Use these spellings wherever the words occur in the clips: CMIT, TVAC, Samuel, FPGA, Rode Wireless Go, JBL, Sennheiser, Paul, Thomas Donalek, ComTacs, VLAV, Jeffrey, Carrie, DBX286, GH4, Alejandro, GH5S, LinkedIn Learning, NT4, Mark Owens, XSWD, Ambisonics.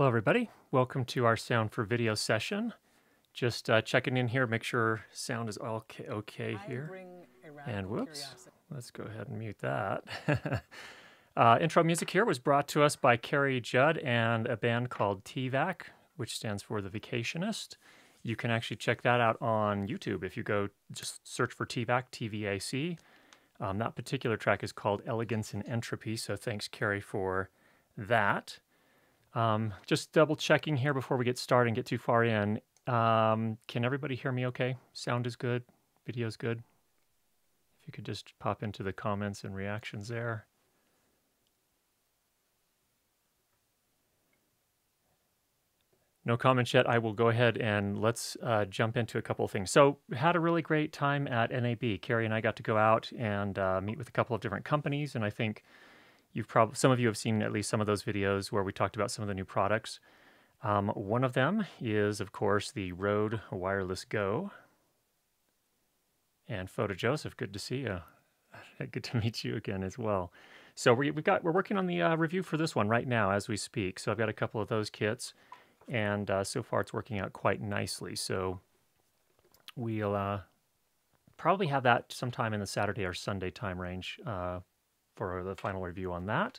Hello everybody, welcome to our Sound for Video session. Just checking in here, make sure sound is all okay here. And whoops, let's go ahead and mute that. Intro music here was brought to us by Curtis Judd and a band called TVAC, which stands for The Vacationist. You can actually check that out on YouTube if you go just search for TVAC, TVAC. That particular track is called Elegance and Entropy, so thanks Curtis for that. Just double checking here before we get started and get too far in. Can everybody hear me okay? Sound is good, video's good. If you could just pop into the comments and reactions there. No comments yet. I will go ahead and let's jump into a couple of things. So had a really great time at NAB. Carrie and I got to go out and meet with a couple of different companies, and I think you've probably, some of you have seen at least some of those videos where we talked about some of the new products. One of them is, of course, the Rode Wireless Go. And Photo Joseph, good to see you. Good to meet you again as well. So we're working on the review for this one right now as we speak. So I've got a couple of those kits, and so far it's working out quite nicely. So we'll probably have that sometime in the Saturday or Sunday time range for the final review on that.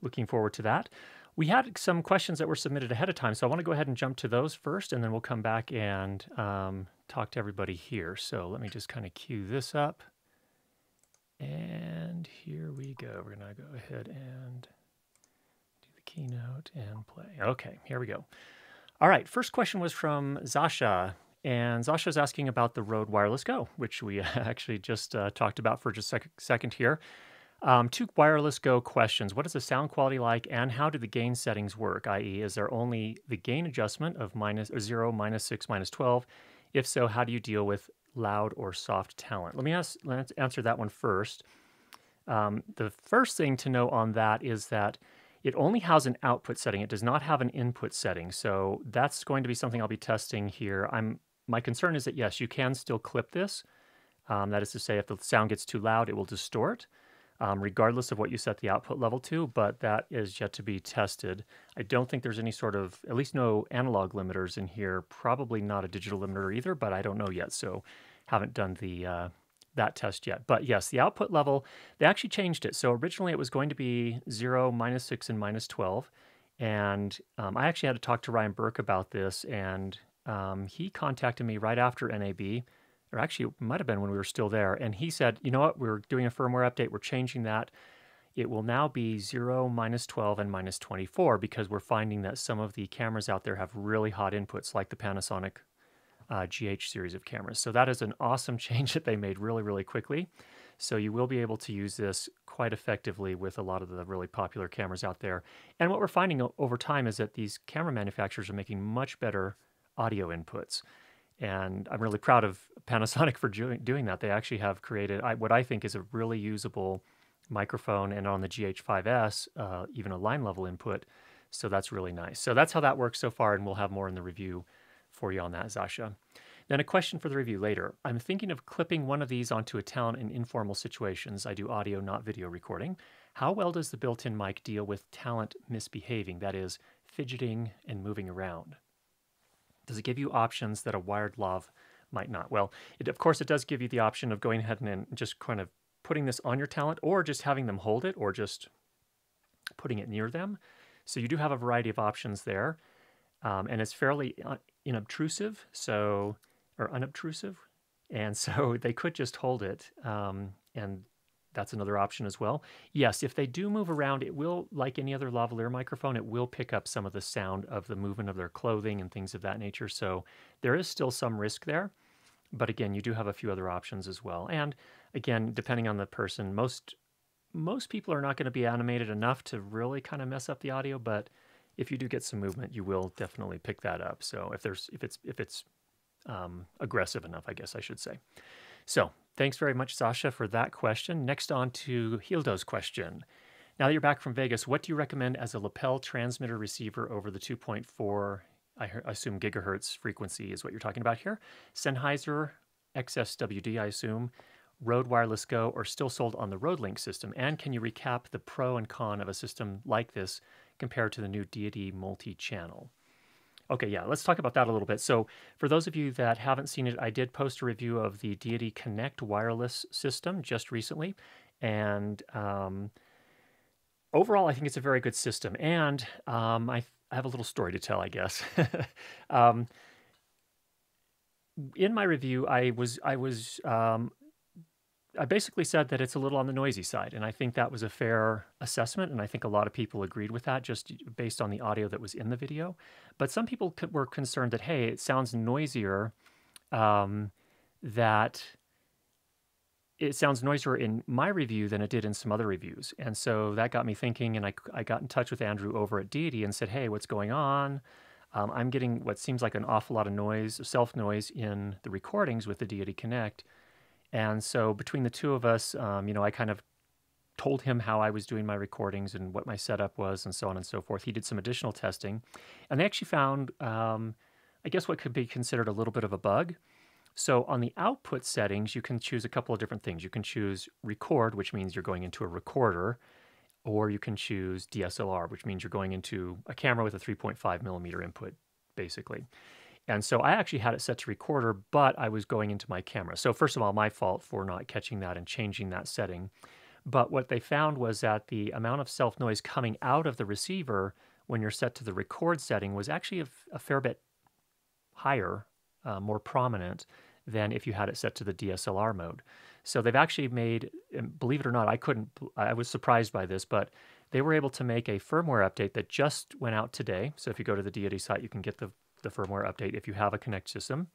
Looking forward to that. We had some questions that were submitted ahead of time, so I want to go ahead and jump to those first, and then we'll come back and talk to everybody here. So let me just kind of cue this up. And here we go. We're going to go ahead and do the keynote and play. Okay, here we go. All right, first question was from Sasha. And Sasha's asking about the Rode Wireless Go, which we actually just talked about for just a second here. Two Wireless Go questions. What is the sound quality like, and how do the gain settings work? I.e., is there only the gain adjustment of -0, -6, -12? If so, how do you deal with loud or soft talent? Let's answer that one first. The first thing to know on that is that it only has an output setting. It does not have an input setting. So that's going to be something I'll be testing here. My concern is that, yes, you can still clip this. That is to say, if the sound gets too loud, it will distort. Regardless of what you set the output level to, but that is yet to be tested. I don't think there's any sort of, at least no analog limiters in here, probably not a digital limiter either, but I don't know yet, so haven't done the that test yet. But yes, the output level, they actually changed it. So originally it was going to be 0, -6, and -12, and I actually had to talk to Ryan Burke about this, and he contacted me right after NAB, or actually it might have been when we were still there, and he said, you know what, we're doing a firmware update, we're changing that. It will now be 0, -12, and -24 because we're finding that some of the cameras out there have really hot inputs, like the Panasonic GH series of cameras. So that is an awesome change that they made really, really quickly. So you will be able to use this quite effectively with a lot of the really popular cameras out there. And what we're finding over time is that these camera manufacturers are making much better audio inputs. And I'm really proud of Panasonic for doing that. They actually have created what I think is a really usable microphone, and on the GH5S, even a line level input. So that's really nice. So that's how that works so far, and we'll have more in the review for you on that, Sasha. Then a question for the review later. I'm thinking of clipping one of these onto a talent in informal situations. I do audio, not video recording. How well does the built-in mic deal with talent misbehaving, that is, fidgeting and moving around? Does it give you options that a wired lav might not? Well, of course, it does give you the option of going ahead and just kind of putting this on your talent, or just having them hold it, or just putting it near them. So you do have a variety of options there. And it's fairly inobtrusive, so, or unobtrusive. And so they could just hold it. And that's another option as well. Yes, if they do move around, it will, like any other lavalier microphone, it will pick up some of the sound of the movement of their clothing and things of that nature. So there is still some risk there. But again, you do have a few other options as well. And again, depending on the person, most people are not going to be animated enough to really kind of mess up the audio. But if you do get some movement, you will definitely pick that up. So if it's aggressive enough, I guess I should say. So thanks very much, Sasha, for that question. Next on to Hildo's question. Now that you're back from Vegas, what do you recommend as a lapel transmitter receiver over the 2.4, I assume gigahertz frequency is what you're talking about here? Sennheiser, XSWD, I assume, Rode Wireless Go, or still sold on the RodeLink system? And can you recap the pro and con of a system like this compared to the new Deity multi-channel. Okay, yeah, let's talk about that a little bit. So for those of you that haven't seen it, I did post a review of the Deity Connect wireless system just recently. And overall, I think it's a very good system. And I have a little story to tell, I guess. In my review, I basically said that it's a little on the noisy side, and I think that was a fair assessment, and I think a lot of people agreed with that just based on the audio that was in the video. But some people were concerned that, hey, it sounds noisier, in my review than it did in some other reviews. And so that got me thinking, and I got in touch with Andrew over at Deity and said, hey, what's going on? I'm getting what seems like an awful lot of noise, self-noise, in the recordings with the Deity Connect. And so between the two of us, you know, I kind of told him how I was doing my recordings and what my setup was and so on and so forth. He did some additional testing, and they actually found, I guess, what could be considered a little bit of a bug. So on the output settings, you can choose a couple of different things. You can choose record, which means you're going into a recorder, or you can choose DSLR, which means you're going into a camera with a 3.5 millimeter input, basically. And so I actually had it set to recorder, but I was going into my camera. So first of all, my fault for not catching that and changing that setting. But what they found was that the amount of self-noise coming out of the receiver when you're set to the record setting was actually a fair bit higher, more prominent, than if you had it set to the DSLR mode. So they've actually made, and believe it or not, I was surprised by this, but they were able to make a firmware update that just went out today. So if you go to the Deity site, you can get the firmware update if you have a Connect system.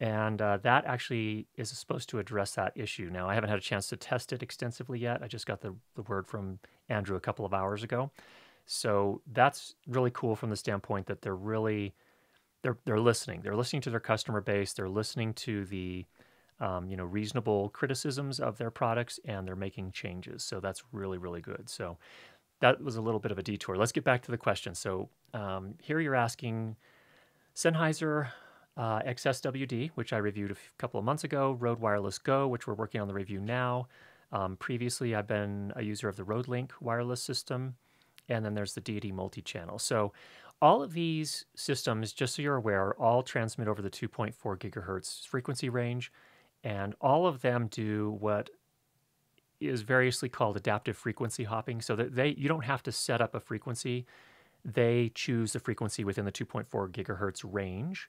And that actually is supposed to address that issue. Now, I haven't had a chance to test it extensively yet. I just got the word from Andrew a couple of hours ago. So that's really cool from the standpoint that they're really, they're listening. They're listening to their customer base. They're listening to the you know, reasonable criticisms of their products, and they're making changes. So that's really, really good. So that was a little bit of a detour. Let's get back to the question. So here you're asking, Sennheiser XSWD, which I reviewed a couple of months ago, Rode Wireless Go, which we're working on the review now. Previously, I've been a user of the RodeLink wireless system, and then there's the Deity multi-channel. So all of these systems, just so you're aware, all transmit over the 2.4 gigahertz frequency range, and all of them do what is variously called adaptive frequency hopping, so that you don't have to set up a frequency. They choose the frequency within the 2.4 gigahertz range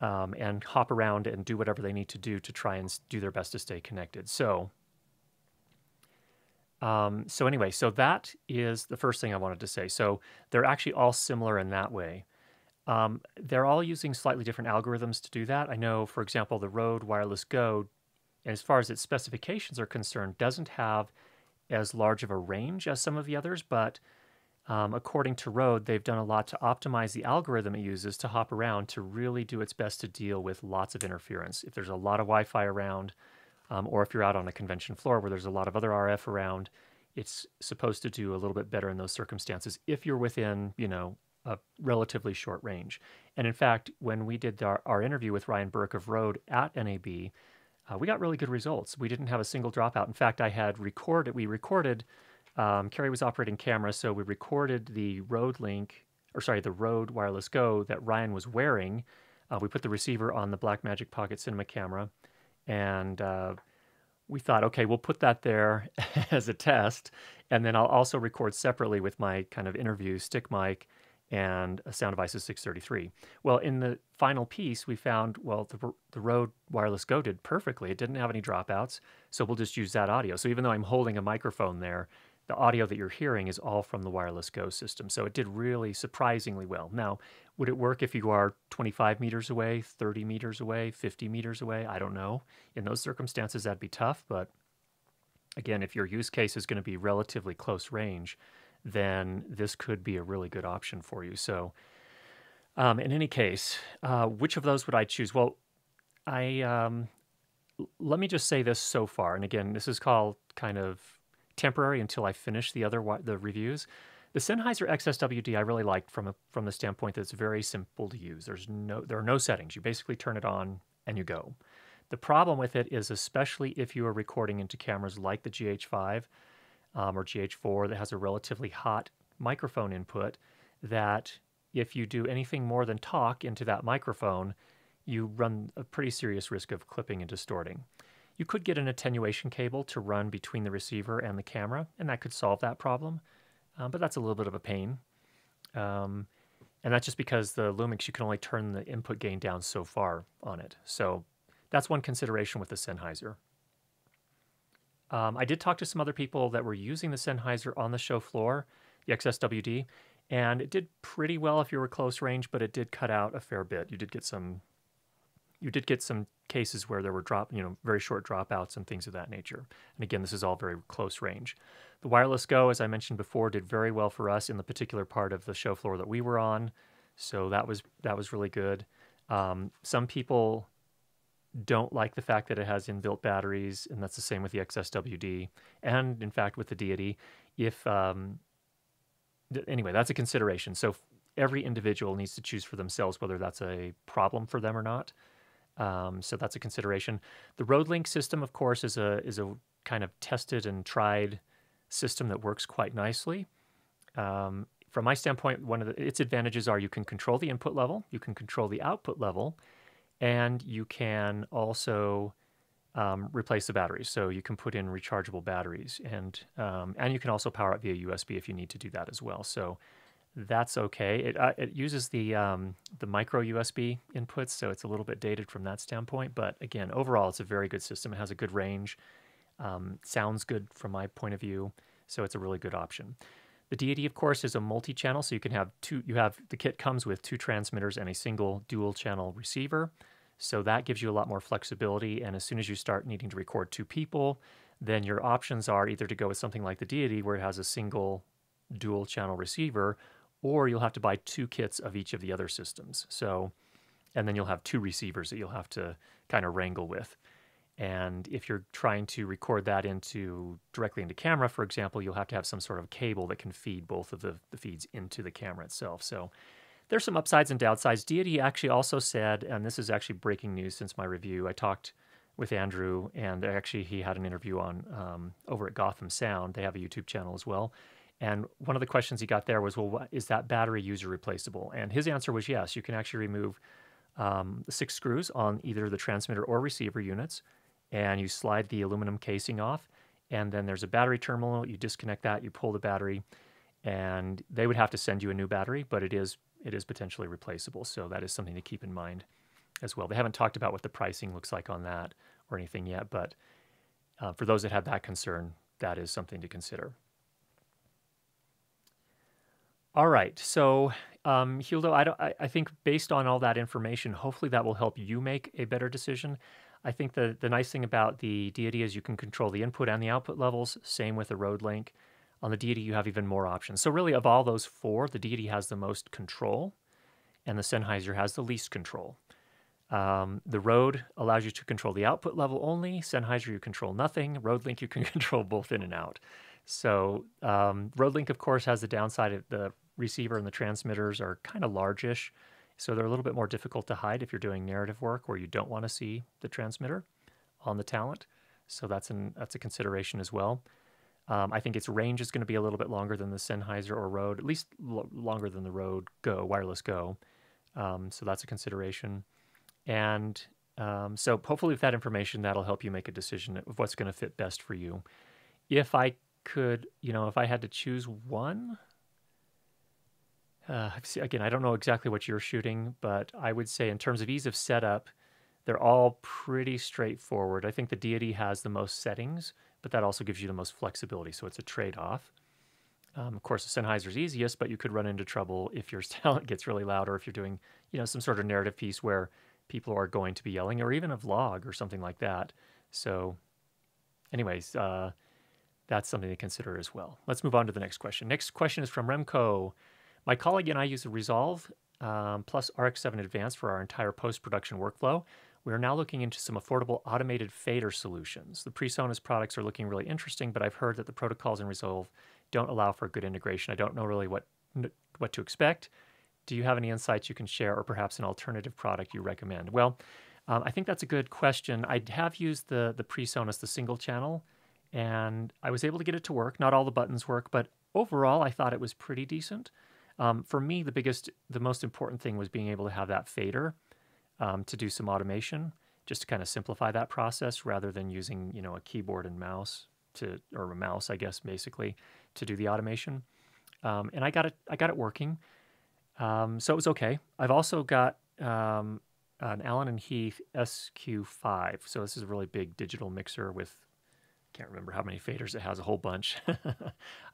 and hop around and do whatever they need to do to try and do their best to stay connected. So anyway, so that is the first thing I wanted to say. So they're actually all similar in that way. They're all using slightly different algorithms to do that. I know, for example, the Rode Wireless Go, as far as its specifications are concerned, doesn't have as large of a range as some of the others, but according to Rode, they've done a lot to optimize the algorithm it uses to hop around to really do its best to deal with lots of interference. If there's a lot of Wi-Fi around, or if you're out on a convention floor where there's a lot of other RF around, it's supposed to do a little bit better in those circumstances if you're within, you know, a relatively short range. And in fact, when we did our interview with Ryan Burke of Rode at NAB, we got really good results. We didn't have a single dropout. In fact, we recorded. Carrie was operating camera, so we recorded the Rode Wireless Go that Ryan was wearing. We put the receiver on the Blackmagic Pocket Cinema camera, and we thought, okay, we'll put that there as a test, and then I'll also record separately with my kind of interview stick mic and a Sound Devices 633. Well, in the final piece, we found, well, the Rode Wireless Go did perfectly. It didn't have any dropouts, so we'll just use that audio. So even though I'm holding a microphone there, the audio that you're hearing is all from the Wireless Go system. So it did really surprisingly well. Now, would it work if you are 25 meters away, 30 meters away, 50 meters away? I don't know. In those circumstances, that'd be tough. But again, if your use case is going to be relatively close range, then this could be a really good option for you. So in any case, which of those would I choose? Well, let me just say this so far. And again, this is called kind of temporary until I finish the reviews. The Sennheiser XSWD I really liked from the standpoint that it's very simple to use. There are no settings. You basically turn it on and you go. The problem with it is, especially if you are recording into cameras like the GH5 or GH4 that has a relatively hot microphone input that if you do anything more than talk into that microphone, you run a pretty serious risk of clipping and distorting. You could get an attenuation cable to run between the receiver and the camera, and that could solve that problem, but that's a little bit of a pain. And that's just because the Lumix, you can only turn the input gain down so far on it. So that's one consideration with the Sennheiser. I did talk to some other people that were using the Sennheiser on the show floor, the XSWD, and it did pretty well if you were close range, but it did cut out a fair bit. You did get some cases where there were very short dropouts and things of that nature. And again, this is all very close range. The Wireless Go, as I mentioned before, did very well for us in the particular part of the show floor that we were on, so that was really good. Some people don't like the fact that it has inbuilt batteries, and that's the same with the XSWD, and in fact with the Deity. Anyway, that's a consideration. So every individual needs to choose for themselves whether that's a problem for them or not. So that's a consideration. The RodeLink system, of course, is a kind of tested and tried system that works quite nicely. From my standpoint, its advantages are you can control the input level, you can control the output level, and you can also replace the batteries. So you can put in rechargeable batteries, and you can also power up via USB if you need to do that as well. So that's okay. It uses the micro USB inputs, so it's a little bit dated from that standpoint. But again, overall, it's a very good system. It has a good range. Sounds good from my point of view, so it's a really good option. The Deity, of course, is a multi-channel, so you can have the kit comes with two transmitters and a single dual-channel receiver. So that gives you a lot more flexibility, and as soon as you start needing to record two people, then your options are either to go with something like the Deity, where it has a single dual-channel receiver, or you'll have to buy two kits of each of the other systems. So, and then you'll have two receivers that you'll have to kind of wrangle with. And if you're trying to record that directly into camera, for example, you'll have to have some sort of cable that can feed both of the feeds into the camera itself. So there's some upsides and downsides. Deity actually also said, and this is actually breaking news since my review, I talked with Andrew, and actually he had an interview on over at Gotham Sound. They have a YouTube channel as well. And one of the questions he got there was, well, is that battery user replaceable? And his answer was yes. You can actually remove 6 screws on either the transmitter or receiver units, and you slide the aluminum casing off, and then there's a battery terminal. You disconnect that, you pull the battery, and they would have to send you a new battery, but it is potentially replaceable. So that is something to keep in mind as well. They haven't talked about what the pricing looks like on that or anything yet, but for those that have that concern, that is something to consider. All right, so Hildo, I think based on all that information, hopefully that will help you make a better decision. I think the nice thing about the Deity is you can control the input and the output levels, same with the RodeLink. On the Deity, you have even more options. So really, of all those four, the Deity has the most control, and the Sennheiser has the least control. The Rode allows you to control the output level only. Sennheiser, you control nothing. RodeLink, you can control both in and out. So RodeLink, of course, has the downside of the receiver and the transmitters are kind of largish, so they're a little bit more difficult to hide if you're doing narrative work where you don't want to see the transmitter on the talent. So that's a consideration as well. I think its range is going to be a little bit longer than the Sennheiser or Rode, at least longer than the Rode Go, Wireless Go. So that's a consideration. And so hopefully with that information, that'll help you make a decision of what's going to fit best for you. If I had to choose one, again, I don't know exactly what you're shooting, but I would say in terms of ease of setup, they're all pretty straightforward. I think the Deity has the most settings, but that also gives you the most flexibility, so it's a trade-off. Of course, the Sennheiser's easiest, but you could run into trouble if your talent gets really loud or if you're doing some sort of narrative piece where people are going to be yelling, or even a vlog or something like that. So anyways, that's something to consider as well. Let's move on to the next question. Next question is from Remco. My colleague and I use the Resolve plus RX7 Advanced for our entire post-production workflow. We are now looking into some affordable automated fader solutions. The PreSonus products are looking really interesting, but I've heard that the protocols in Resolve don't allow for good integration. I don't know really what to expect. Do you have any insights you can share, or perhaps an alternative product you recommend? Well, I think that's a good question. I have used the PreSonus, the single channel, and I was able to get it to work. Not all the buttons work, but Overall, I thought it was pretty decent. For me, the most important thing was being able to have that fader to do some automation, just to kind of simplify that process rather than using, you know, a keyboard and mouse or a mouse, I guess, basically, to do the automation. And I got it working. So it was okay. I've also got an Allen & Heath SQ5. So this is a really big digital mixer with, can't remember how many faders it has, a whole bunch.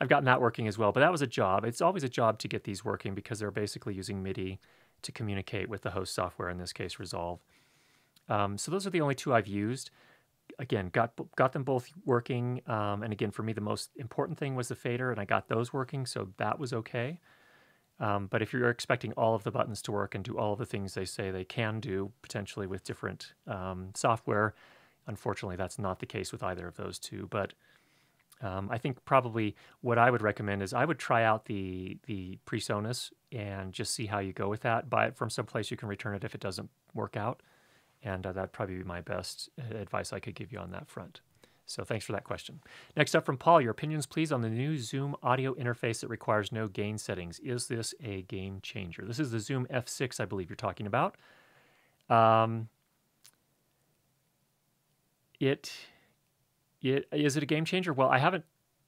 I've gotten that working as well, but that was a job. It's always a job to get these working because they're basically using MIDI to communicate with the host software, in this case, Resolve. So those are the only two I've used. Again, got them both working. And again, for me, the most important thing was the fader, and I got those working, so that was okay. But if you're expecting all of the buttons to work and do all of the things they say they can do, potentially with different software, unfortunately, that's not the case with either of those two. But I think probably what I would recommend is I would try out the PreSonus and just see how you go with that. Buy it from someplace you can return it if it doesn't work out. And that'd probably be my best advice I could give you on that front. So thanks for that question. Next up from Paul, your opinions, please, on the new Zoom audio interface that requires no gain settings. Is this a game changer? This is the Zoom F6, I believe you're talking about. Is it a game changer? Well, I haven't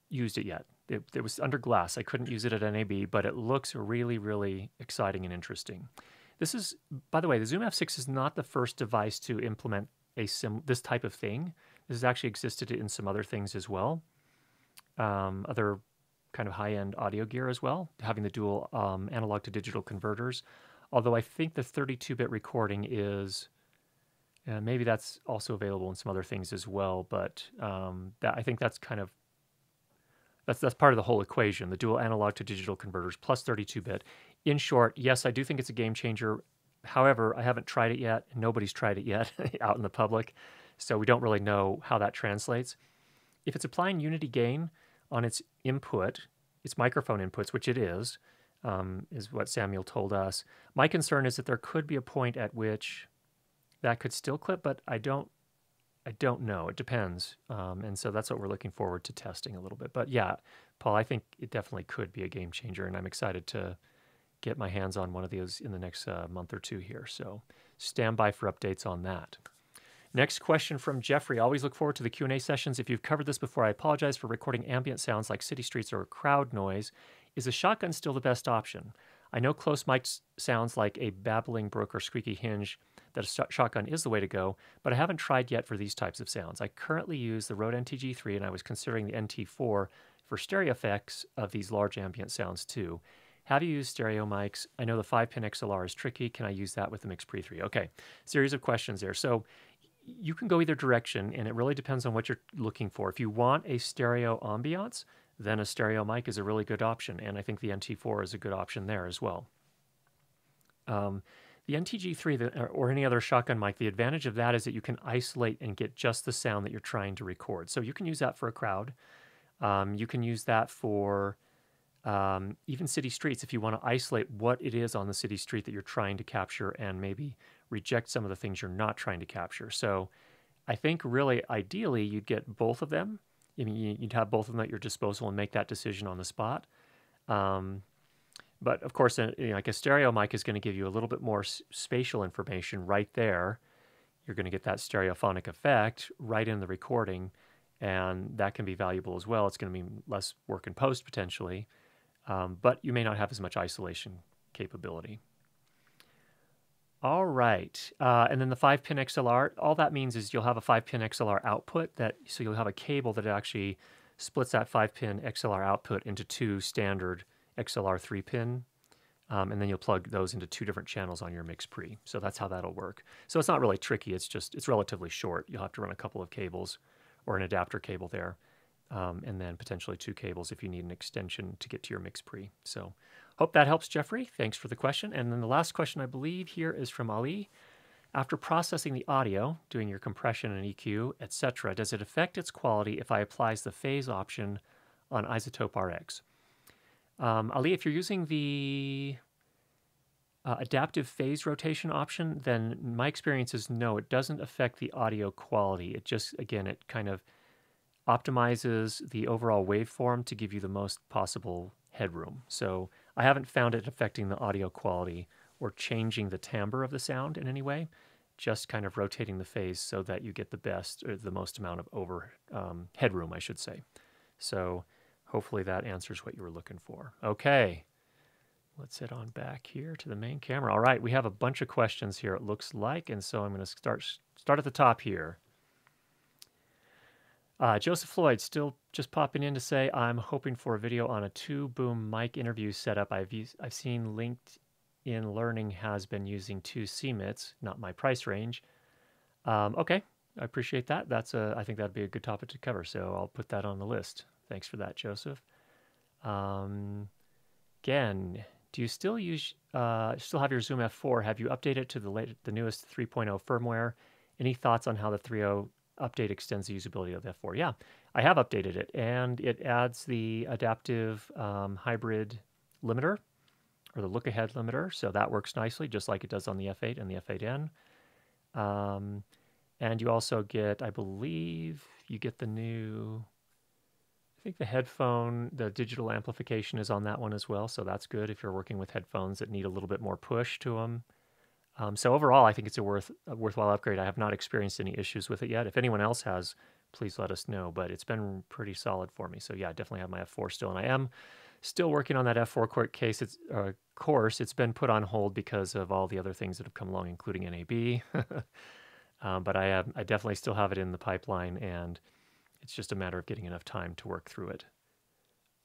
used it yet. It was under glass. I couldn't use it at NAB, but it looks really, really exciting and interesting. This is, by the way, the Zoom F6 is not the first device to implement this type of thing. This has actually existed in some other things as well, other kind of high-end audio gear as well, having the dual analog to digital converters. Although I think the 32-bit recording is, maybe that's also available in some other things as well, but I think that's kind of, that's part of the whole equation, the dual analog to digital converters plus 32-bit. In short, yes, I do think it's a game changer. However, I haven't tried it yet. Nobody's tried it yet out in the public, so we don't really know how that translates. If it's applying unity gain on its input, its microphone inputs, which it is what Samuel told us, my concern is that there could be a point at which that could still clip, but I don't know. It depends, and so that's what we're looking forward to testing a little bit. But yeah, Paul, I think it definitely could be a game changer, and I'm excited to get my hands on one of those in the next month or two here. So stand by for updates on that. Next question from Jeffrey. Always look forward to the Q&A sessions. If you've covered this before, I apologize for recording ambient sounds like city streets or crowd noise. Is a shotgun still the best option? I know close mics sounds like a babbling brook or squeaky hinge, that a shotgun is the way to go, but I haven't tried yet for these types of sounds. I currently use the Rode NTG3, and I was considering the NT4 for stereo effects of these large ambient sounds too. Have you used stereo mics? I know the 5-pin XLR is tricky. Can I use that with the MixPre 3? Okay, series of questions there. So you can go either direction, and it really depends on what you're looking for. If you want a stereo ambiance, then a stereo mic is a really good option, and I think the NT4 is a good option there as well. The NTG3 or any other shotgun mic, the advantage of that is that you can isolate and get just the sound that you're trying to record. So you can use that for a crowd. You can use that for even city streets if you want to isolate what it is on the city street that you're trying to capture and maybe reject some of the things you're not trying to capture. So I think really ideally you'd get both of them. I mean, you'd have both of them at your disposal and make that decision on the spot. But of course, like a stereo mic is going to give you a little bit more spatial information right there. You're going to get that stereophonic effect right in the recording, and that can be valuable as well. It's going to mean less work in post potentially, but you may not have as much isolation capability. All right, and then the 5-pin XLR, all that means is you'll have a 5-pin XLR output, so you'll have a cable that actually splits that 5-pin XLR output into two standard XLR 3-pin, and then you'll plug those into two different channels on your MixPre. So that's how that'll work. So it's not really tricky. It's just it's relatively short. You'll have to run a couple of cables or an adapter cable there, and then potentially two cables if you need an extension to get to your MixPre. So hope that helps, Jeffrey. Thanks for the question. And then the last question I believe here is from Ali. After processing the audio, doing your compression and EQ, etc., does it affect its quality if I apply the phase option on Isotope RX? Ali, if you're using the adaptive phase rotation option, then my experience is no, it doesn't affect the audio quality. It just, again, it kind of optimizes the overall waveform to give you the most possible headroom. So I haven't found it affecting the audio quality or changing the timbre of the sound in any way, just kind of rotating the phase so that you get the best or the most amount of headroom, I should say. So hopefully that answers what you were looking for. Okay, let's head on back here to the main camera. All right, we have a bunch of questions here, it looks like, and so I'm gonna start at the top here. Joseph Floyd still just popping in to say, I'm hoping for a video on a two-boom mic interview setup. I've seen LinkedIn Learning has been using two CMITs, not my price range. Okay, I appreciate that. I think that'd be a good topic to cover, so I'll put that on the list. Thanks for that, Joseph. Again, do you still use, still have your Zoom F4? Have you updated it to the newest 3.0 firmware? Any thoughts on how the 3.0 update extends the usability of F4? Yeah, I have updated it, and it adds the adaptive hybrid limiter, or the look-ahead limiter, so that works nicely, just like it does on the F8 and the F8N. And you also get, I believe, you get the new, I think the headphone, the digital amplification is on that one as well, so that's good if you're working with headphones that need a little bit more push to them. So overall, I think it's a worthwhile upgrade. I have not experienced any issues with it yet. If anyone else has, please let us know. But it's been pretty solid for me. So yeah, I definitely have my F4 still. And I am still working on that F4 court case. It's, course. It's been put on hold because of all the other things that have come along, including NAB. But I definitely still have it in the pipeline. And it's just a matter of getting enough time to work through it.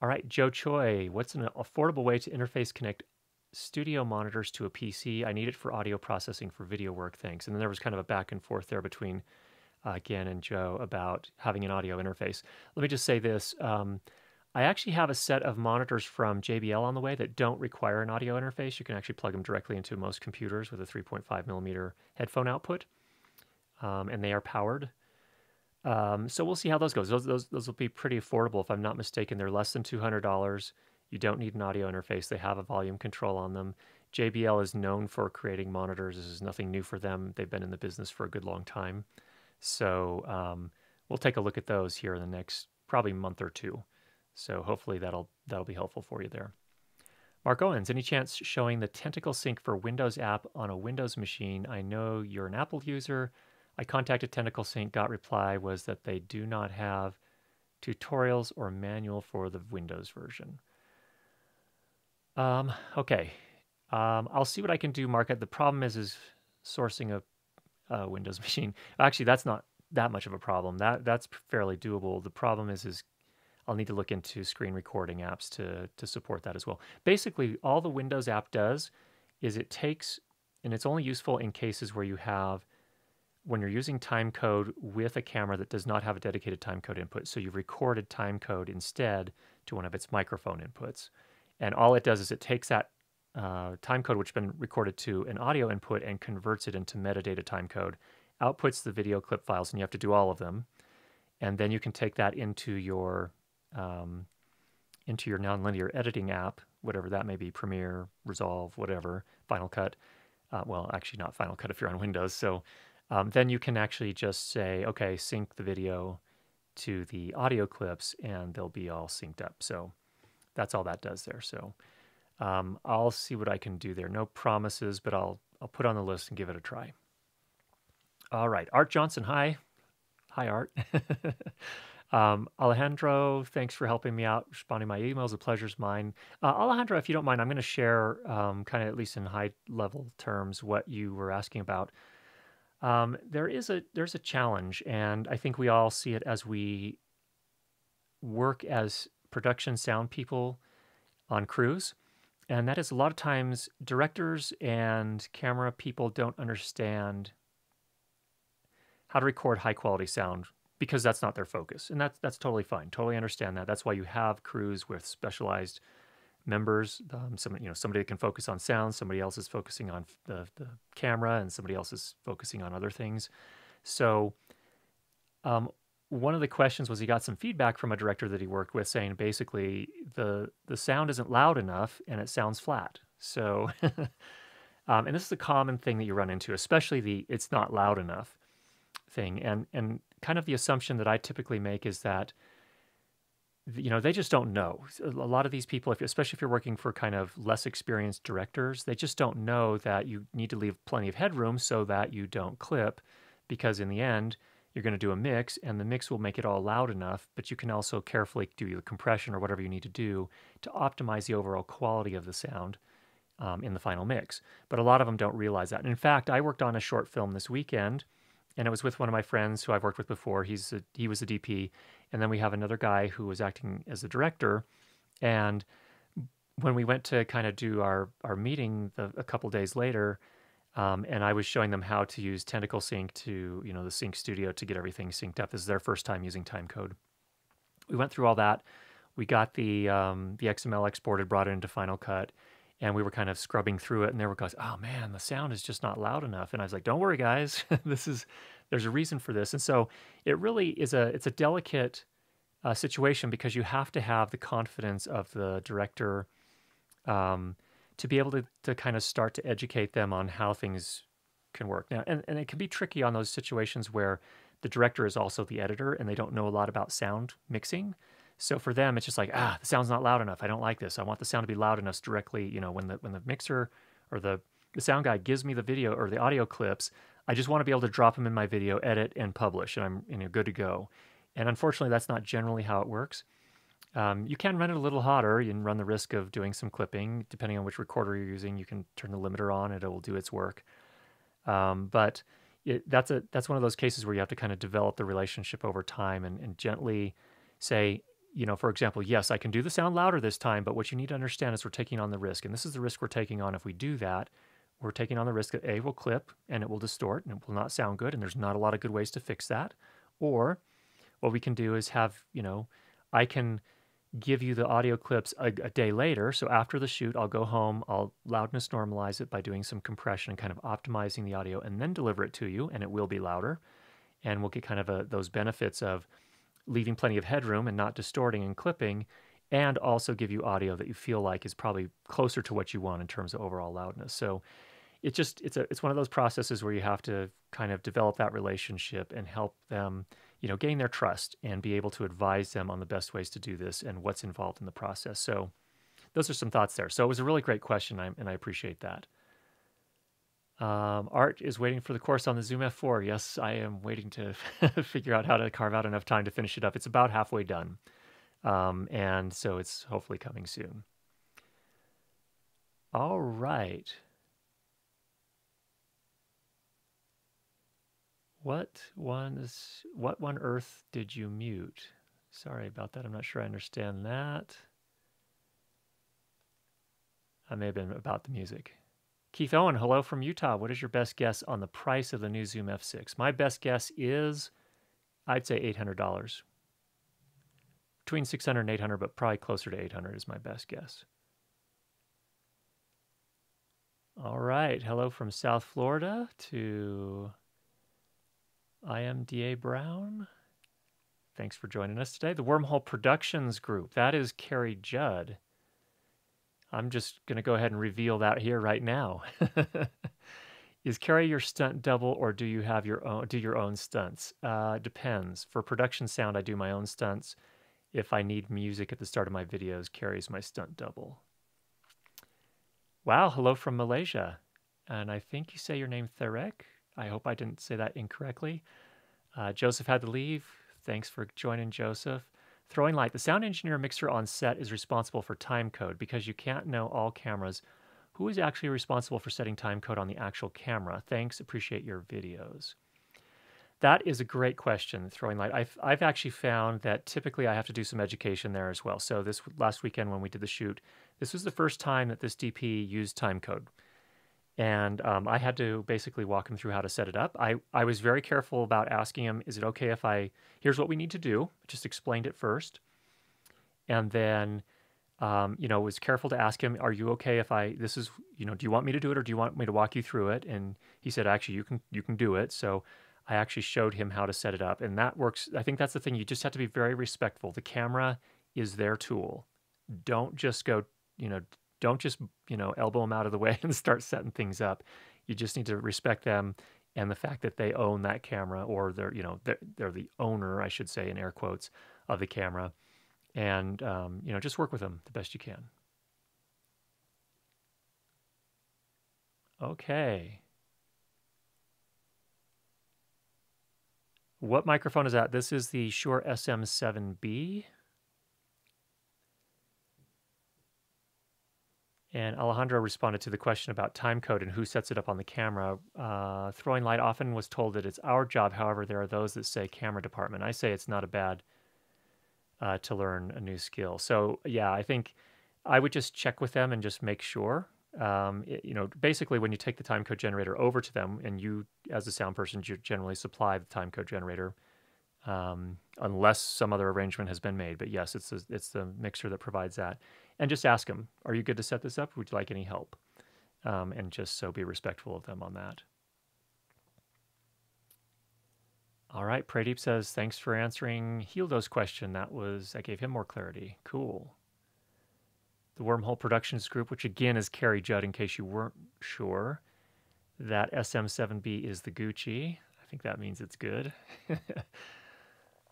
All right, Joe Choi, what's an affordable way to interface connect studio monitors to a PC? I need it for audio processing for video work, thanks. And then there was kind of a back and forth there between Gan and Joe about having an audio interface. Let me just say this. I actually have a set of monitors from JBL on the way that don't require an audio interface. You can actually plug them directly into most computers with a 3.5 millimeter headphone output, and they are powered. So we'll see how those go. Those will be pretty affordable. If I'm not mistaken, they're less than $200. You don't need an audio interface. They have a volume control on them. JBL is known for creating monitors. This is nothing new for them. They've been in the business for a good long time. So we'll take a look at those here in the next probably month or two. So hopefully that'll be helpful for you there. Mark Owens, any chance showing the Tentacle Sync for Windows app on a Windows machine? I know you're an Apple user. I contacted Tentacle Sync, got reply was that they do not have tutorials or manual for the Windows version. Okay, I'll see what I can do, Mark. The problem is sourcing a Windows machine. Actually, that's not that much of a problem. That's fairly doable. The problem is I'll need to look into screen recording apps to support that as well. Basically, all the Windows app does is it takes, and it's only useful in cases where you have, when you're using timecode with a camera that does not have a dedicated timecode input. So you've recorded timecode instead to one of its microphone inputs. And all it does is it takes that timecode, which has been recorded to an audio input, and converts it into metadata timecode, outputs the video clip files, and you have to do all of them. And then you can take that into your nonlinear editing app, whatever that may be, Premiere, Resolve, whatever, Final Cut. Well, actually not Final Cut if you're on Windows. So then you can actually just say, okay, sync the video to the audio clips, and they'll be all synced up. So that's all that does there. So I'll see what I can do there. No promises, but I'll put on the list and give it a try. All right, Art Johnson, hi. Hi, Art. Alejandro, thanks for helping me out, responding to my emails. The pleasure's mine. Alejandro, if you don't mind, I'm going to share kind of, at least in high-level terms, what you were asking about. There's a challenge, and I think we all see it as we work as production sound people on crews, and that is a lot of times directors and camera people don't understand how to record high quality sound because that's not their focus, and that's totally fine. Totally understand that. That's why you have crews with specialized members. Somebody that can focus on sound, somebody else is focusing on the camera, and somebody else is focusing on other things. So one of the questions was he got some feedback from a director that he worked with saying basically the sound isn't loud enough and it sounds flat. So, and this is a common thing that you run into, especially the it's not loud enough thing. And kind of the assumption that I typically make is that, you know, they just don't know. A lot of these people, especially if you're working for kind of less experienced directors, they just don't know that you need to leave plenty of headroom so that you don't clip, because in the end, you're going to do a mix, and the mix will make it all loud enough, but you can also carefully do your compression or whatever you need to do to optimize the overall quality of the sound in the final mix. But a lot of them don't realize that. And in fact, I worked on a short film this weekend, and it was with one of my friends who I've worked with before. He was the DP, and then we have another guy who was acting as the director. And when we went to kind of do our meeting a couple days later, and I was showing them how to use Tentacle Sync to, you know, the Sync Studio to get everything synced up. This is their first time using timecode. We went through all that. We got the XML exported, brought it into Final Cut, and we were kind of scrubbing through it, and they were going, oh man, the sound is just not loud enough. And I was like, don't worry guys, there's a reason for this. And so it really is it's a delicate situation, because you have to have the confidence of the director to be able to kind of start to educate them on how things can work. Now, and it can be tricky on those situations where the director is also the editor and they don't know a lot about sound mixing. So for them, it's just like, the sound's not loud enough. I don't like this. I want the sound to be loud enough directly. You know, when the mixer or the sound guy gives me the video or the audio clips, I just want to be able to drop them in my video, edit, and publish, and I'm good to go. And unfortunately, that's not generally how it works. You can run it a little hotter. You can run the risk of doing some clipping. Depending on which recorder you're using, you can turn the limiter on and it will do its work. But that's one of those cases where you have to kind of develop the relationship over time and gently say, you know, for example, yes, I can do the sound louder this time, but what you need to understand is we're taking on the risk. And this is the risk we're taking on if we do that. We're taking on the risk that A, will clip and it will distort and it will not sound good, and there's not a lot of good ways to fix that. Or what we can do is have, you know, I can give you the audio clips a day later. So after the shoot, I'll go home, I'll loudness normalize it by doing some compression and kind of optimizing the audio, and then deliver it to you, and it will be louder. And we'll get kind of those benefits of leaving plenty of headroom and not distorting and clipping, and also give you audio that you feel like is probably closer to what you want in terms of overall loudness. So it's one of those processes where you have to kind of develop that relationship and help them, you know, gain their trust and be able to advise them on the best ways to do this and what's involved in the process. So those are some thoughts there. So it was a really great question, and I appreciate that. Art is waiting for the course on the Zoom F4. Yes, I am waiting to figure out how to carve out enough time to finish it up. It's about halfway done, and so it's hopefully coming soon. All right. What on earth did you mute? Sorry about that. I'm not sure I understand that. I may have been about the music. Keith Owen, hello from Utah. What is your best guess on the price of the new Zoom F6? My best guess is, I'd say $800. Between $600 and $800, but probably closer to $800 is my best guess. All right. Hello from South Florida to IMDA Brown. Thanks for joining us today. The Wormhole Productions Group. That is Carrie Judd. I'm just going to go ahead and reveal that here right now. Is Carrie your stunt double, or do you have your own stunts? Depends. For production sound, I do my own stunts. If I need music at the start of my videos, Carrie's my stunt double. Wow, hello from Malaysia. And I think you say your name Therek. I hope I didn't say that incorrectly. Joseph had to leave. Thanks for joining, Joseph. Throwing Light, the sound engineer mixer on set is responsible for time code. Because you can't know all cameras, who is actually responsible for setting time code on the actual camera? Thanks, appreciate your videos. That is a great question, Throwing Light. I've actually found that typically I have to do some education there as well. So this last weekend when we did the shoot, this was the first time that this DP used time code. And I had to basically walk him through how to set it up. I was very careful about asking him, is it okay if here's what we need to do. Just explained it first. And then, you know, was careful to ask him, are you okay if this is, you know, do you want me to do it or do you want me to walk you through it? And he said, actually, you can do it. So I actually showed him how to set it up. And that works. I think that's the thing. You just have to be very respectful. The camera is their tool. Don't just go, you know, elbow them out of the way and start setting things up. You just need to respect them and the fact that they own that camera, or they're, you know, they're the owner, I should say, in air quotes, of the camera, and you know, just work with them the best you can. Okay. What microphone is that? This is the Shure SM7B. And Alejandro responded to the question about time code and who sets it up on the camera. Throwing Light often was told that it's our job. However, there are those that say camera department. I say it's not a bad to learn a new skill. So yeah, I think I would just check with them and just make sure. You know, basically when you take the time code generator over to them, and you as a sound person, you generally supply the time code generator, unless some other arrangement has been made. But yes, it's the mixer that provides that. And just ask them, are you good to set this up? Would you like any help? And just so be respectful of them on that. All right, Pradeep says, thanks for answering Hildo's question. That gave him more clarity. Cool. The Wormhole Productions Group, which again is Carrie Judd, in case you weren't sure. That SM7B is the Gucci. I think that means it's good.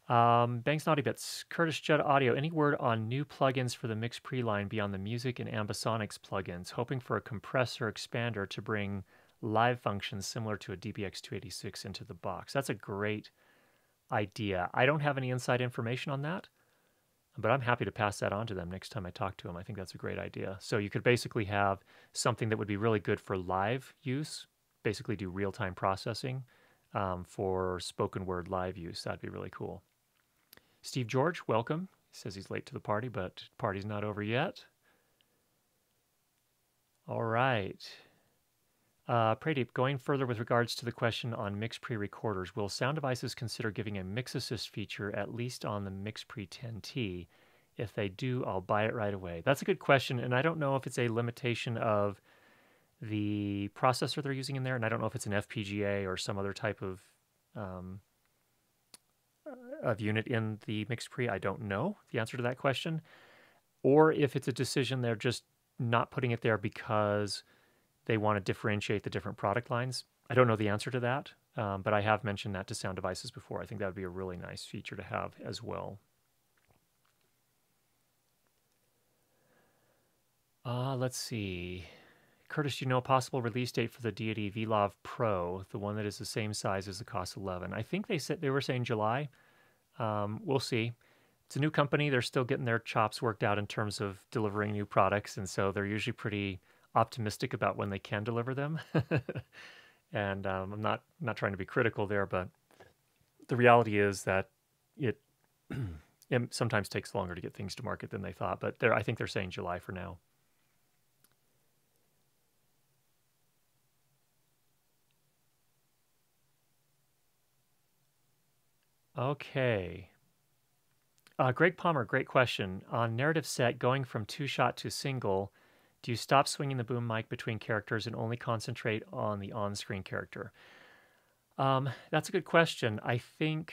Banks Naughty Bits. Curtis Judd Audio. Any word on new plugins for the MixPre line beyond the music and Ambisonics plugins? Hoping for a compressor expander to bring live functions similar to a DBX286 into the box. That's a great idea. I don't have any inside information on that, but I'm happy to pass that on to them next time I talk to them. I think that's a great idea. So you could basically have something that would be really good for live use, basically do real-time processing for spoken word live use. That'd be really cool. Steve George, welcome. He says he's late to the party, but party's not over yet. All right. Pradeep, going further with regards to the question on MixPre recorders, will Sound Devices consider giving a Mix Assist feature at least on the MixPre 10T? If they do, I'll buy it right away. That's a good question, and I don't know if it's a limitation of the processor they're using in there, and I don't know if it's an FPGA or some other type of unit in the MixPre. I don't know the answer to that question, or if it's a decision they're just not putting it there because they want to differentiate the different product lines. I don't know the answer to that, but I have mentioned that to Sound Devices before. I think that would be a really nice feature to have as well. Let's see. Curtis, do you know a possible release date for the Deity VLAV Pro, the one that is the same size as the COS 11? I think they were saying July. We'll see. It's a new company. They're still getting their chops worked out in terms of delivering new products, and so they're usually pretty optimistic about when they can deliver them. And I'm not trying to be critical there, but the reality is that it sometimes takes longer to get things to market than they thought, but I think they're saying July for now. Okay. Greg Palmer, great question. On narrative set, going from two-shot to single, do you stop swinging the boom mic between characters and only concentrate on the on-screen character? That's a good question. I think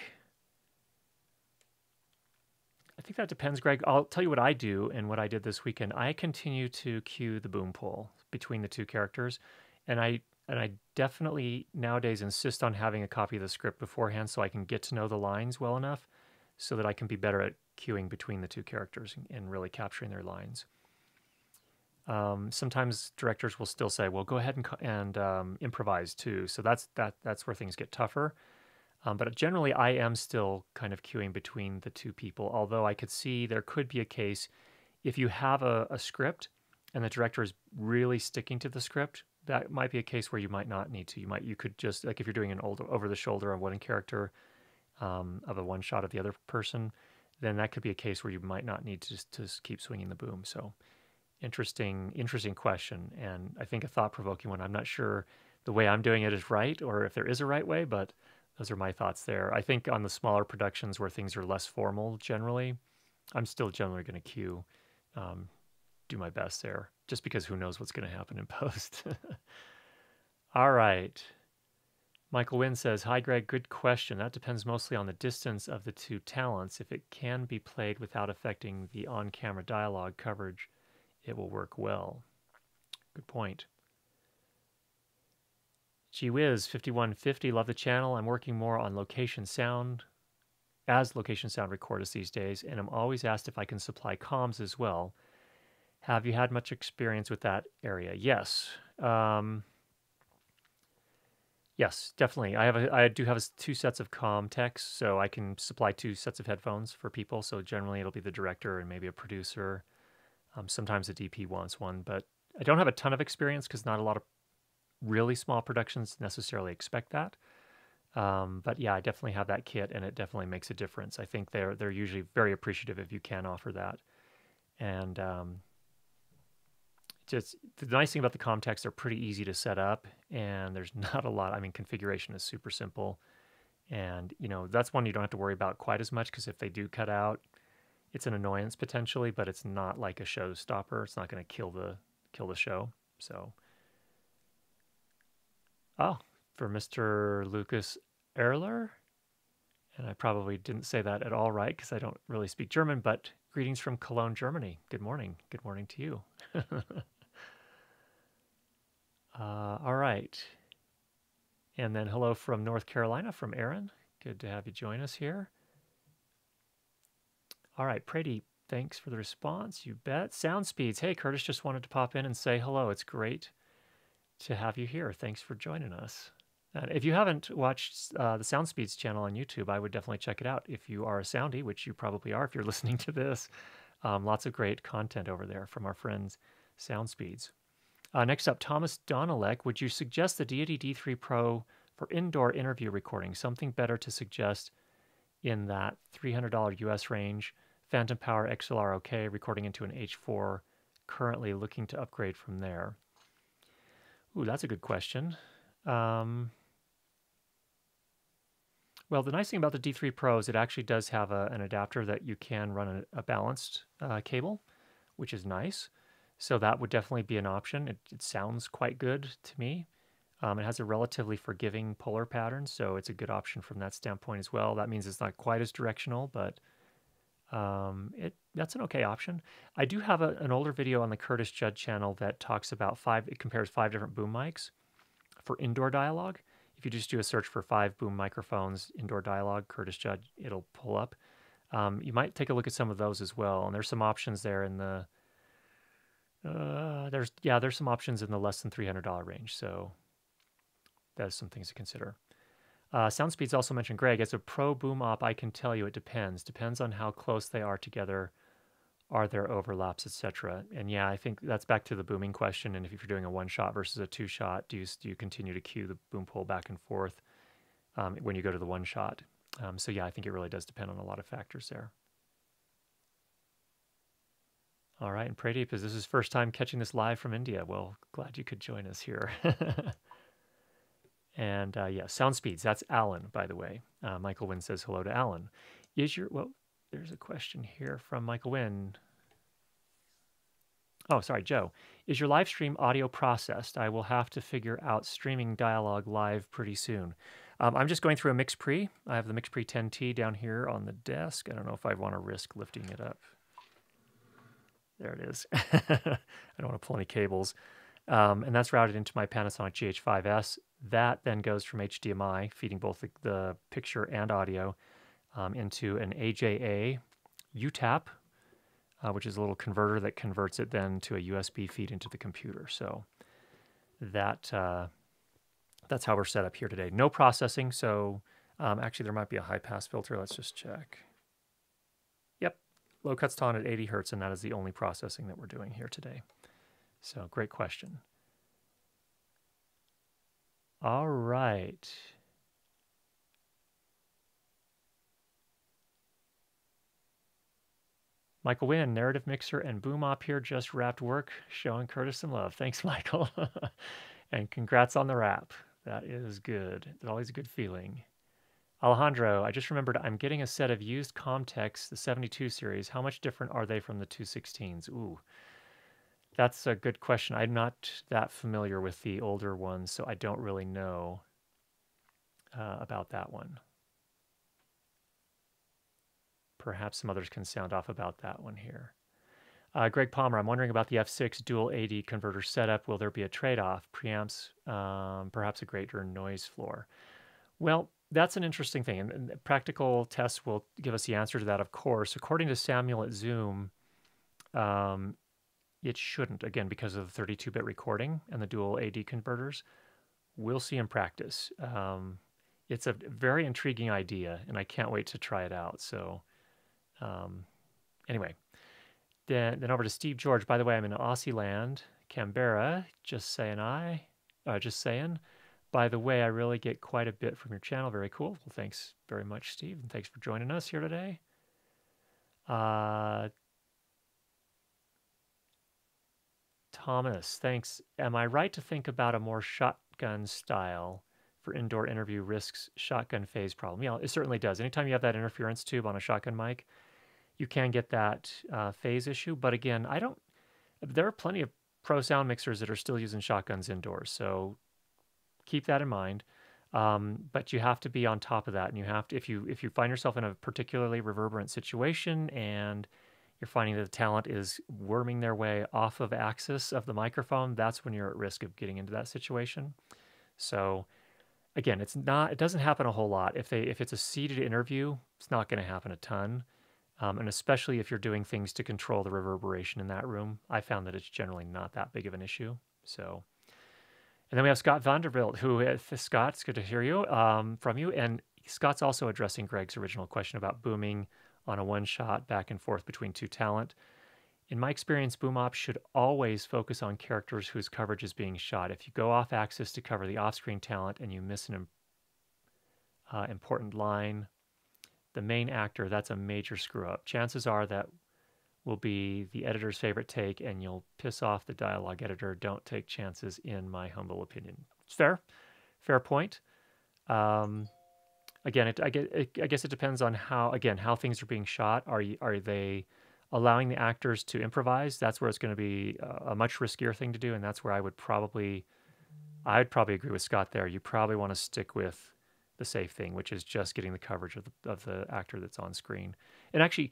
that depends, Greg. I'll tell you what I do and what I did this weekend. I continue to cue the boom pole between the two characters, and I definitely nowadays insist on having a copy of the script beforehand so I can get to know the lines well enough so that I can be better at cueing between the two characters and really capturing their lines. Sometimes directors will still say, well, go ahead and improvise too. So that's where things get tougher. But generally I am still kind of queuing between the two people, although I could see there could be a case if you have a script and the director is really sticking to the script, that might be a case where you might not need to. You could just, like if you're doing an old over the shoulder of one character of a one shot of the other person, then that could be a case where you might not need to keep swinging the boom. So Interesting question, and I think a thought-provoking one. I'm not sure the way I'm doing it is right, or if there is a right way, but those are my thoughts there. I think on the smaller productions where things are less formal generally, I'm still generally going to cue, do my best there, just because who knows what's going to happen in post. All right. Michael Wynn says, hi, Greg, good question. That depends mostly on the distance of the two talents. If it can be played without affecting the on-camera dialogue coverage, it will work well. Good point. Gee whiz, 5150, love the channel. I'm working more on location sound, as location sound recorders these days, and I'm always asked if I can supply comms as well. Have you had much experience with that area? Yes. Yes, definitely. I do have two sets of ComTacs, so I can supply two sets of headphones for people. So generally it'll be the director and maybe a producer. Sometimes a DP wants one, but I don't have a ton of experience because not a lot of really small productions necessarily expect that. But yeah, I definitely have that kit, and it definitely makes a difference. I think they're usually very appreciative if you can offer that. And just the nice thing about the ComTacs, they're pretty easy to set up, and there's not a lot. I mean, configuration is super simple, and you know that's one you don't have to worry about quite as much, because if they do cut out, it's an annoyance potentially, but it's not like a showstopper. It's not going to kill the show. So, oh, for Mr. Lucas Erler, and I probably didn't say that at all right because I don't really speak German, but greetings from Cologne, Germany. Good morning. Good morning to you. All right. And then hello from North Carolina, from Aaron. Good to have you join us here. All right, Prady, thanks for the response. You bet. Sound speeds. Hey, Curtis, just wanted to pop in and say hello. It's great to have you here. Thanks for joining us. And if you haven't watched the Sound Speeds channel on YouTube, I would definitely check it out. If you are a soundie, which you probably are if you're listening to this, lots of great content over there from our friends Sound Speeds. Next up, Thomas Donalek, would you suggest the Deity D3 Pro for indoor interview recording? Something better to suggest in that $300 US range, Phantom Power XLR OK, recording into an H4, currently looking to upgrade from there. Ooh, that's a good question. Well, the nice thing about the D3 Pro is it actually does have an adapter that you can run a balanced cable, which is nice. So that would definitely be an option. It sounds quite good to me. It has a relatively forgiving polar pattern, so it's a good option from that standpoint as well. That means it's not quite as directional, but that's an okay option. I do have an older video on the Curtis Judd channel that talks about it compares five different boom mics for indoor dialogue. If you just do a search for 5 boom microphones, indoor dialogue, Curtis Judd, it'll pull up. You might take a look at some of those as well. And there's some options there in the, there's some options in the less than $300 range. So that's some things to consider. SoundSpeeds also mentioned, Greg, as a pro boom op, I can tell you it depends. Depends on how close they are together. Are there overlaps, etc.? And yeah, I think that's back to the booming question. And if you're doing a one-shot versus a two-shot, do you continue to cue the boom pole back and forth when you go to the one-shot? So yeah, I think it really does depend on a lot of factors there. All right, and Pradeep, is this his first time catching this live from India? Well, glad you could join us here. And yeah, sound speeds, that's Alan, by the way. Michael Wynn says hello to Alan. There's a question here from Michael Wynn. Oh, sorry, Joe. Is your live stream audio processed? I will have to figure out streaming dialogue live pretty soon. I'm just going through a MixPre. I have the MixPre 10T down here on the desk. I don't know if I want to risk lifting it up. There it is. I don't want to pull any cables. And that's routed into my Panasonic GH5S. That then goes from HDMI, feeding both the picture and audio, into an AJA UTAP, which is a little converter that converts it then to a USB feed into the computer. So that's how we're set up here today. No processing, so actually there might be a high-pass filter. Let's just check. Yep, low cut's on at 80 hertz, and that is the only processing that we're doing here today. So great question. All right. Michael Wynn, narrative mixer and boom op here, just wrapped work, showing Curtis some love. Thanks, Michael. And congrats on the wrap. That is good. It's always a good feeling. Alejandro, I just remembered I'm getting a set of used ComTacs, the 72 series. How much different are they from the 216s? Ooh, that's a good question. I'm not that familiar with the older ones, so I don't really know about that one. Perhaps some others can sound off about that one here. Greg Palmer, I'm wondering about the F6 dual AD converter setup. Will there be a trade-off? Preamps, perhaps a greater noise floor. Well, that's an interesting thing, and practical tests will give us the answer to that, of course. According to Samuel at Zoom, it shouldn't, again, because of the 32-bit recording and the dual AD converters. We'll see in practice. It's a very intriguing idea, and I can't wait to try it out. So anyway, then over to Steve George. By the way, I'm in Aussie land, Canberra, just saying By the way, I really get quite a bit from your channel. Very cool. Well, thanks very much, Steve, and thanks for joining us here today. Thomas, thanks. Am I right to think about a more shotgun style for indoor interview risks shotgun phase problem? Yeah, it certainly does. Anytime you have that interference tube on a shotgun mic, you can get that phase issue. But again, there are plenty of pro sound mixers that are still using shotguns indoors, so keep that in mind, but you have to be on top of that, and you have to, if you find yourself in a particularly reverberant situation and you're finding that the talent is worming their way off of axis of the microphone, that's when you're at risk of getting into that situation. So again, it doesn't happen a whole lot. If it's a seated interview, it's not going to happen a ton, and especially if you're doing things to control the reverberation in that room. I found that it's generally not that big of an issue. So. And then we have Scott Vanderbilt, Scott, it's good to hear you, from you. And Scott's also addressing Greg's original question about booming on a one-shot back and forth between two talent. In my experience, boom ops should always focus on characters whose coverage is being shot. If you go off axis to cover the off-screen talent and you miss an important line, the main actor, that's a major screw-up. Chances are that will be the editor's favorite take, and you'll piss off the dialogue editor. Don't take chances, in my humble opinion. It's fair. Fair point. Again, I guess it depends on how things are being shot. Are they allowing the actors to improvise? That's where it's going to be a much riskier thing to do, and that's where I'd probably agree with Scott there. You probably want to stick with the safe thing, which is just getting the coverage of the actor that's on screen. And actually,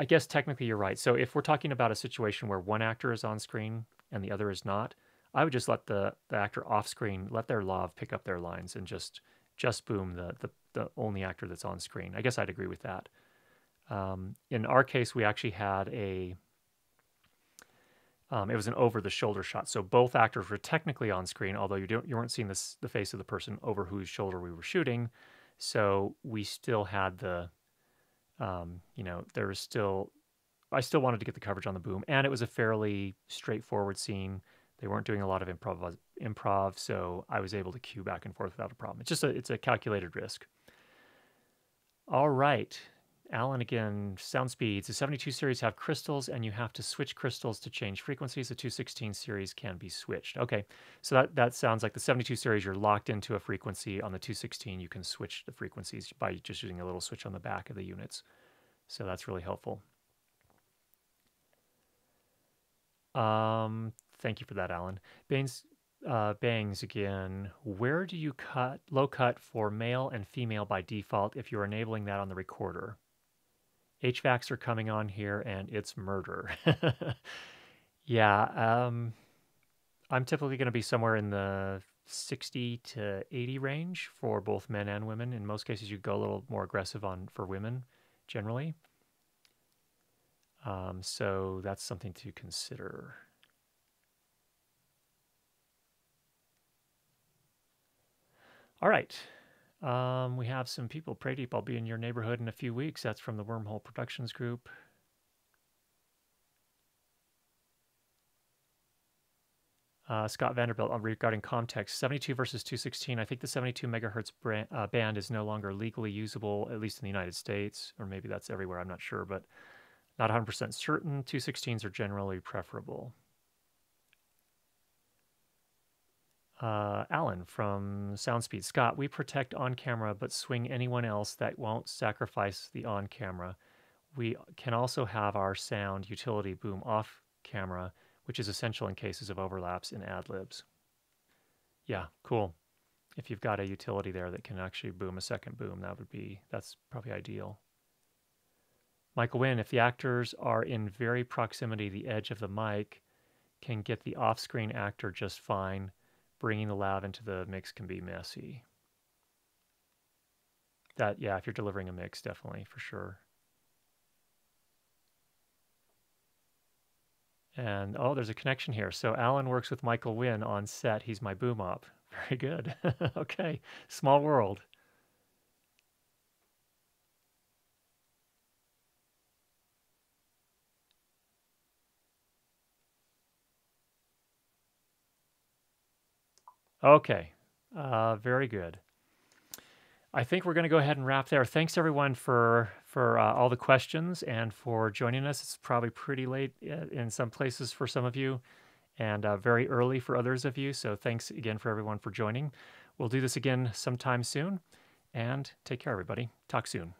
I guess technically you're right. So if we're talking about a situation where one actor is on screen and the other is not, I would just let the actor off screen, let their lav pick up their lines, and just boom the only actor that's on screen. I guess I'd agree with that. In our case, we actually had it was an over-the-shoulder shot. So both actors were technically on screen, although you weren't seeing the face of the person over whose shoulder we were shooting. So we still had I still wanted to get the coverage on the boom, and it was a fairly straightforward scene. They weren't doing a lot of improv, so I was able to cue back and forth without a problem. It's just it's a calculated risk. All right, Alan again, sound speeds. The 72 series have crystals, and you have to switch crystals to change frequencies. The 216 series can be switched. Okay, so that sounds like the 72 series, you're locked into a frequency. On the 216, you can switch the frequencies by just using a little switch on the back of the units. So that's really helpful. Thank you for that, Alan. Bangs again. Where do you cut low cut for male and female by default if you're enabling that on the recorder? HVACs are coming on here, and it's murder. Yeah, I'm typically going to be somewhere in the 60 to 80 range for both men and women. In most cases, you go a little more aggressive for women, generally. So that's something to consider. All right. We have some people. Pray Deep, I'll be in your neighborhood in a few weeks. That's from the Wormhole Productions Group. Scott Vanderbilt, regarding ComTacs, 72 versus 216. I think the 72 megahertz band is no longer legally usable, at least in the United States, or maybe that's everywhere. I'm not sure, but not 100% certain. 216s are generally preferable. Alan from SoundSpeed. Scott, we protect on camera, but swing anyone else that won't sacrifice the on camera. We can also have our sound utility boom off camera, which is essential in cases of overlaps in ad libs. Yeah, cool. If you've got a utility there that can actually boom a second boom, that's probably ideal. Michael Wynn, if the actors are in very proximity to the edge of the mic, can get the off-screen actor just fine. Bringing the loud into the mix can be messy. That, yeah, if you're delivering a mix, definitely, for sure. And, oh, there's a connection here. So Alan works with Michael Wynn on set. He's my boom op. Very good. Okay, small world. Okay, very good. I think we're going to go ahead and wrap there. Thanks, everyone, for all the questions and for joining us. It's probably pretty late in some places for some of you and very early for others of you. So thanks again for everyone for joining. We'll do this again sometime soon. And take care, everybody. Talk soon.